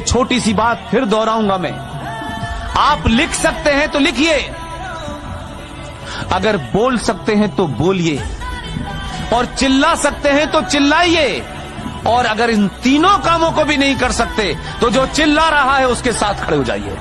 छोटी सी बात फिर दोहराऊंगा मैं, आप लिख सकते हैं तो लिखिए, अगर बोल सकते हैं तो बोलिए, और चिल्ला सकते हैं तो चिल्लाइए, और अगर इन तीनों कामों को भी नहीं कर सकते तो जो चिल्ला रहा है उसके साथ खड़े हो जाइए।